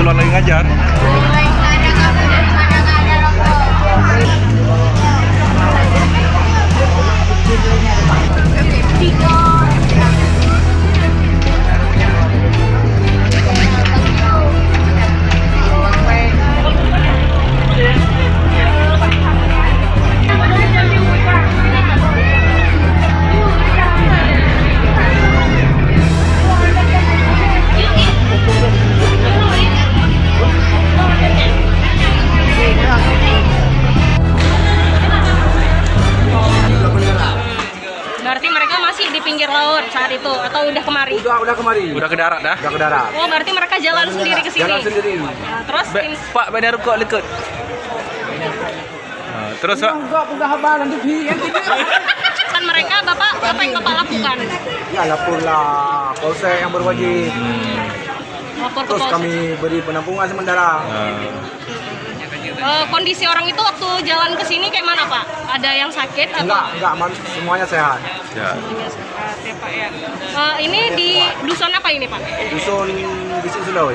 kebetulan lagi ngajar. Itu atau udah kemari? Udah kemari. Udah ke darat dah. Udah ke darat. Oh, berarti mereka jalan sendiri ke sini. Jalan sendiri. Nah, terus Pak Bandar kok leket. Terus Pak. Kan mereka Bapak apa yang Bapak lakukan? Ya laporlah polsek yang berwajib. Lapor ke polsek. Terus kami beri penampungan sementara. Kondisi orang itu waktu jalan ke sini kayak mana Pak? Ada yang sakit atau? Enggak, semuanya sehat. Ya. Ini di dusun apa ini Pak? Dusun Geci Sulau.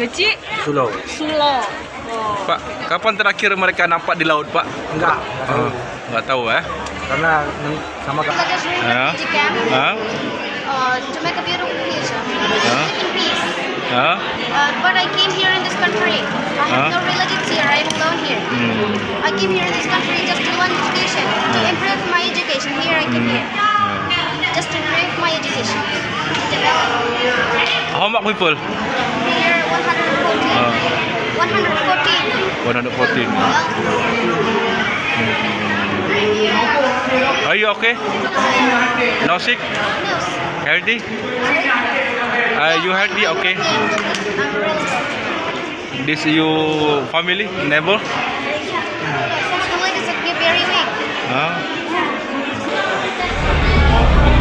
Geci? Sulau. Sulau. Oh. Pak, kapan terakhir mereka nampak di laut Pak? Enggak tahu ya. Karena sama Kak. But I came here in this country. I have no relatives here. I am alone here. I came here in this country just to learn education, to improve my education. Here I came here just to improve my education. How much people? Here 114. 114. Are you okay? No sick? Healthy? You healthy? Okay. This your family, neighbor? Family is very big.